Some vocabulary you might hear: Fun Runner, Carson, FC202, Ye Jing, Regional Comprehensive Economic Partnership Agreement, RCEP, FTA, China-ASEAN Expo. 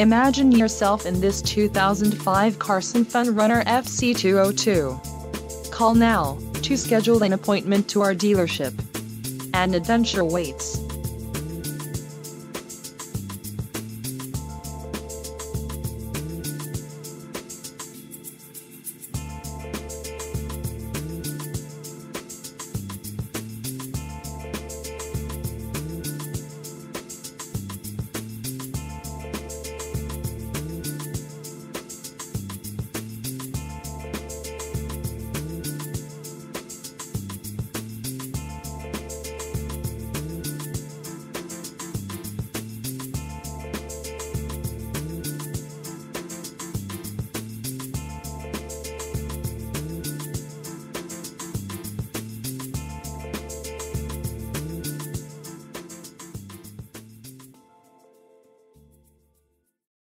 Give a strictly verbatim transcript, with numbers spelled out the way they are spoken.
Imagine yourself in this two thousand five Carson Fun Runner F C two oh two. Call now to schedule an appointment to our dealership. An adventure waits.